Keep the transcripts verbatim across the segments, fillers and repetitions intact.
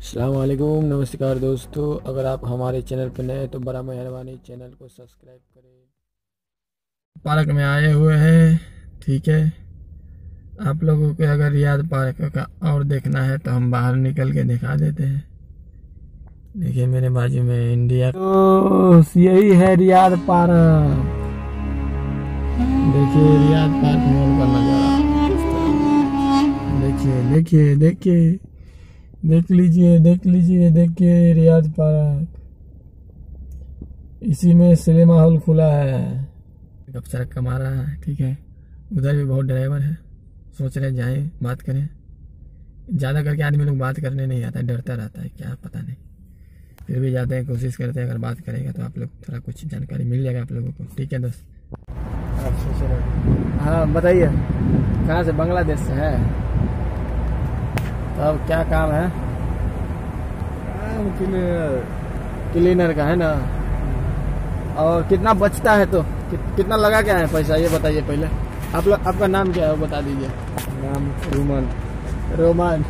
अस्सलामुअलैकुम, नमस्कार दोस्तों। अगर आप हमारे चैनल पर नए तो बड़ा मेहरबानी चैनल को सब्सक्राइब करें। पार्क में आए हुए हैं, ठीक है। आप लोगों के अगर रियाद पार्क का और देखना है तो हम बाहर निकल के दिखा देते हैं। देखिए मेरे बाजू में इंडिया, तो यही है रियाद पार्क। देखिए रियाद पार्क मॉल का नज़ारा, देखिए देखिए देखिए देख लीजिए देख लीजिए देखिए रियाद पार्क। इसी में सिनेमा हॉल खुला है। गप सड़क कमा रहा है, ठीक है। उधर भी बहुत ड्राइवर है, सोच रहे जाएं बात करें। ज़्यादा करके आदमी लोग बात करने नहीं आता, डरता रहता है, क्या पता नहीं। फिर भी जाते हैं, कोशिश करते हैं। अगर बात करेंगे तो आप लोग थोड़ा कुछ जानकारी मिल जाएगा आप लोगों को, ठीक है दोस्त। हाँ बताइए, कहाँ से? बांग्लादेश से है। अब क्या काम है? क्लीनर क्लीनर का है ना। और कितना बचता है तो कि, कितना लगा क्या है पैसा, ये बताइए पहले। आप लोग, आपका नाम क्या है वो बता दीजिए। नाम रोमन। रोमन,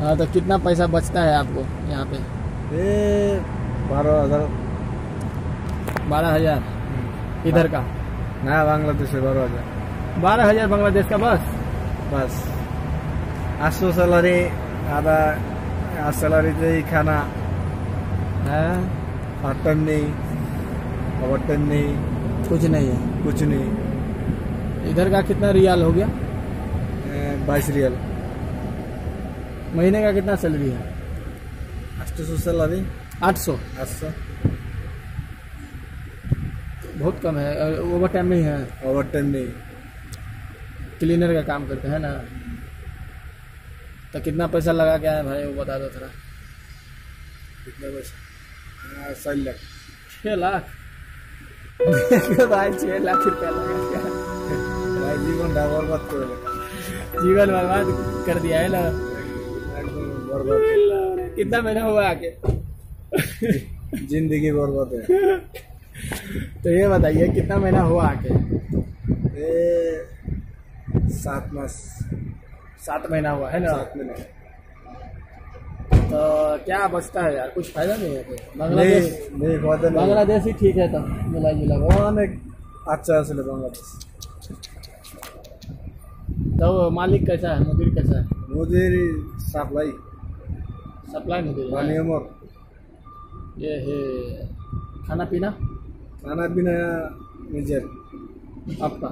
हाँ। तो कितना पैसा बचता है आपको यहाँ पे? बारह हजार बारह हजार इधर का नया बांग्लादेश से। बारह हजार बारह हजार बांग्लादेश का। बस बस आसो सैलरी, आधा सैलरी से ही खाना है। आटन नहीं, आवटन नहीं, कुछ नहीं है, कुछ नहीं। इधर का कितना रियाल हो गया? बाईस रियाल। महीने का कितना सैलरी है? आठ सौ सैलरी। आठ सौ आठ सौ बहुत कम है। ओवर टाइम नहीं है? ओवर टाइम नहीं। क्लीनर का काम करते हैं ना। तो कितना पैसा लगा क्या है भाई वो बता दो थोड़ा। कितना पैसा? सात लाख। छः लाख भाई, छः लाख रुपया लगा क्या भाई? जीवन बर्बाद कर दिया, जीवन बर्बाद कर दिया है ना। कितना महीना हुआ आके जिंदगी बर्बाद है। तो ये बताइए कितना महीना हुआ आके? सात मास सात महीना हुआ है ना। सात महीना। तो क्या बचता है यार? कुछ फायदा नहीं है। बांग्लादेश बांग्लादेश ही ठीक है। तो मिला जुला अच्छा से बांग्लादेश। तो मालिक कैसा है, मुदीर कैसा है? मुदीर सप्लाई सप्लाई मुदीर। ये है खाना पीना खाना पीना मेजर आपका।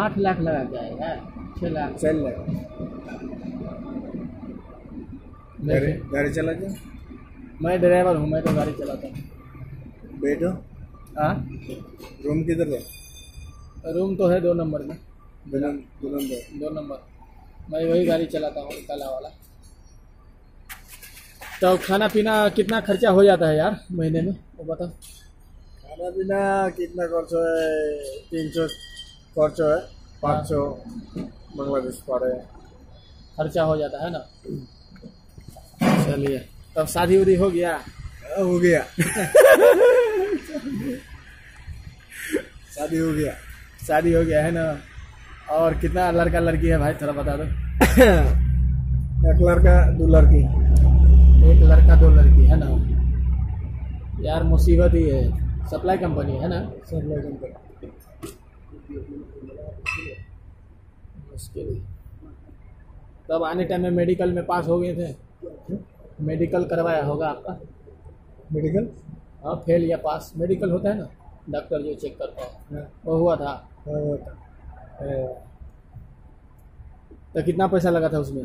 आठ लाख लगा जाएगा। छः लाख छः लाख गाड़ी चला गया। मैं ड्राइवर हूँ, मैं तो गाड़ी चलाता हूँ। बैठो। हाँ, रूम किधर है? रूम तो है दो नंबर में। दो नंबर दो नंबर मैं वही गाड़ी चलाता हूँ, काला वाला। तो खाना पीना कितना खर्चा हो जाता है यार महीने में वो बताओ। खाना पीना कितना खर्च है? तीन सौ खर्च है, पाँच सौ बांग्लादेश पड़े खर्चा हो जाता है ना। चलिए, तब शादी उदी हो गया? हो गया शादी हो गया शादी हो गया है ना। और कितना लड़का लड़की है भाई थोड़ा बता दो। एक लड़का दो लड़की। एक लड़का दो लड़की है ना। यार मुसीबत ही है। सप्लाई कंपनी है ना। सप्लाई कंपनी मुश्किल। तब आने टाइम में मेडिकल में पास हो गए थे? मेडिकल करवाया होगा आपका? मेडिकल, हाँ, फेल या पास मेडिकल होता है ना, डॉक्टर जो चेक करता है, वो हुआ था। तो कितना पैसा लगा था उसमें?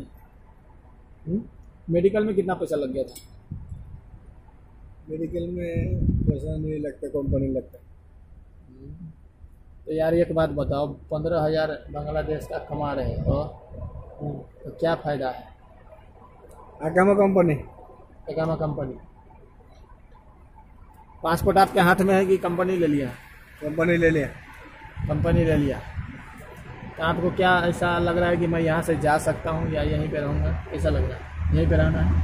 हुँ? मेडिकल में कितना पैसा लग गया था? मेडिकल में पैसा नहीं लगता, कंपनी लगता। तो यार एक बात बताओ, पंद्रह हज़ार बांग्लादेश का कमा रहे हो तो क्या फ़ायदा है? अकामा कंपनी अकामा कंपनी पासपोर्ट आपके हाथ में है कि कंपनी ले लिया? कंपनी ले लिया कंपनी ले लिया तो आपको क्या ऐसा लग रहा है कि मैं यहाँ से जा सकता हूँ या यहीं पे रहूँगा? ऐसा लग रहा है? यही कराना है,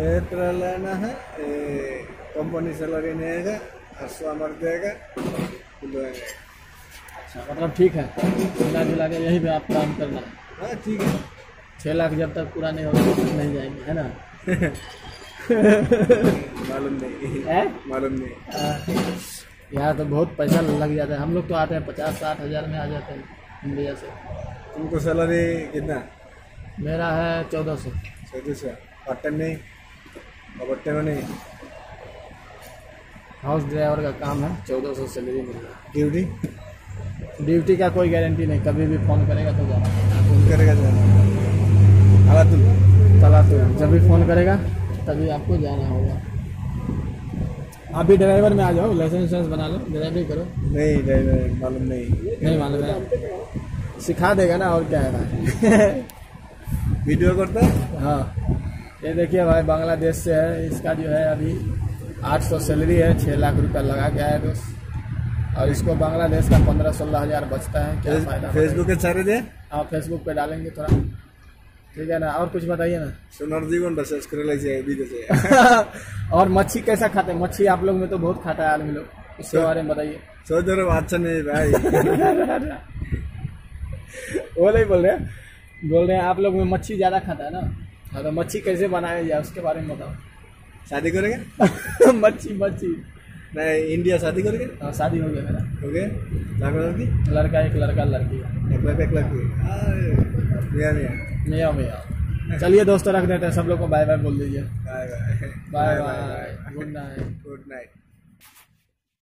एतरा लेना है। कंपनी सैलरी नहीं देगा, हर सामान देगा। मतलब ठीक है, मिला जुला के यही पे आप काम करना है, ठीक है। छः लाख जब तक पूरा नहीं होगा तब तक नहीं जाएंगे, है ना? मालूम नहीं है, मालूम नहीं। यहाँ तो बहुत पैसा लग जाता है। हम लोग तो आते हैं पचास साठ हज़ार में आ जाते हैं इंडिया से। तुमको सैलरी कितना? मेरा है चौदह सौ। चौदह सौ पार्ट टाइम नहीं और पार्ट टाइम नहीं, हाउस ड्राइवर का काम है। चौदह सौ सैलरी मिल रहा है। ड्यूटी ड्यूटी का कोई गारंटी नहीं, कभी भी फ़ोन करेगा तो जाना, फ़ोन करेगा जाना। तलातुल तलातुल जब भी फ़ोन करेगा तभी आपको जाना होगा। आप भी ड्राइवर में आ जाओ, लाइसेंस बना लो, ड्राइवरी करो। नहीं ड्राइवर मालूम नहीं, नहीं मालूम है। सिखा देगा ना, और क्या है ना। वीडियो करता है। हाँ ये देखिए भाई, बांग्लादेश से है, इसका जो है अभी आठ सौ सैलरी है, छः लाख रुपया लगा के आया बस, और इसको बांग्लादेश का पंद्रह सोलह हज़ार बचता है। क्या फ़ायदा? फेसबुक पे सारे दे। हाँ फेसबुक पे डालेंगे थोड़ा, ठीक है ना। और कुछ बताइए ना। सुनर जीवन बस कर। और मच्छी कैसा खाते हैं? मच्छी आप लोग में तो बहुत खाता है आदमी लोग, इसके बारे में बताइए। सोचो अच्छा नहीं भाई। वो नहीं बोल रहे, बोल रहे हैं आप लोग में मच्छी ज़्यादा खाता है ना। हाँ तो मच्छी कैसे बनाया जाए उसके बारे में बताओ। शादी करेंगे? मच्छी मच्छी नहीं, इंडिया शादी करेंगे? हाँ शादी हो गया मेरा। हो गया? लड़का लड़का एक लड़का लड़की है। एक लड़का एक लड़की। मियाँ मियाँ मियाँ मियाँ। चलिए दोस्तों रख देते हैं, सब लोग को बाय बाय बोल दीजिए। Bye bye bye bye. Good night. Good night.